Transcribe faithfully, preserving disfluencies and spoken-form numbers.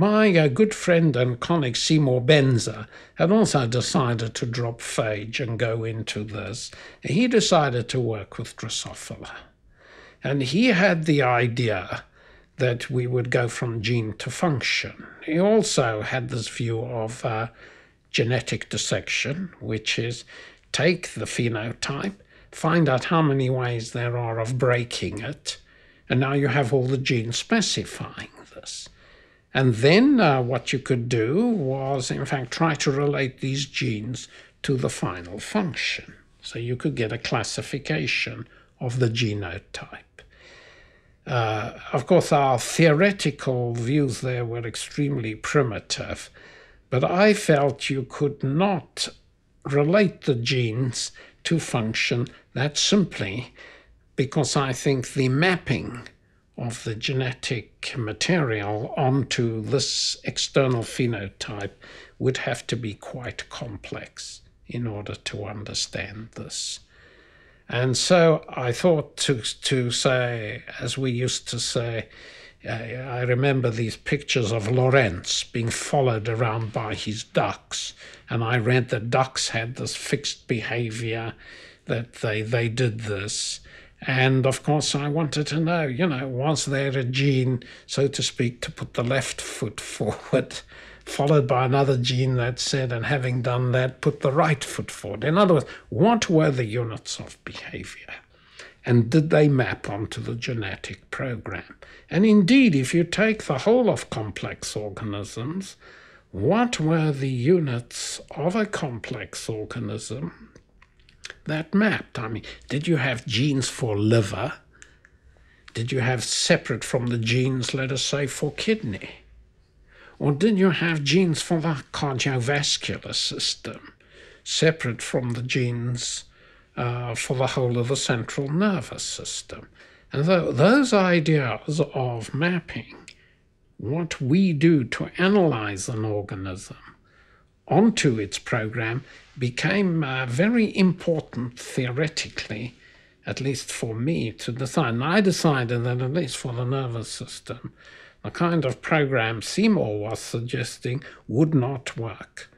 My uh, good friend and colleague Seymour Benzer had also decided to drop phage and go into this. He decided to work with Drosophila. And he had the idea that we would go from gene to function. He also had this view of uh, genetic dissection, which is take the phenotype, find out how many ways there are of breaking it, and now you have all the genes specifying this. And then uh, what you could do was, in fact, try to relate these genes to the final function. So you could get a classification of the genotype. Uh, of course, our theoretical views there were extremely primitive, but I felt you could not relate the genes to function that simply because I think the mapping of the genetic material onto this external phenotype would have to be quite complex in order to understand this. And so I thought to, to say, as we used to say, uh, I remember these pictures of Lorenz being followed around by his ducks. And I read that ducks had this fixed behavior, that they, they did this. And of course, I wanted to know, you know, was there a gene, so to speak, to put the left foot forward, followed by another gene that said, and having done that, put the right foot forward. In other words, what were the units of behavior? And did they map onto the genetic program? And indeed, if you take the whole of complex organisms, what were the units of a complex organism that mapped? I mean, did you have genes for liver? Did you have separate from the genes, let us say, for kidney? Or did you have genes for the cardiovascular system, separate from the genes uh, for the whole of the central nervous system? And so those ideas of mapping what we do to analyze an organism onto its program became uh, very important theoretically, at least for me, to decide. And I decided that at least for the nervous system, the kind of program Seymour was suggesting would not work.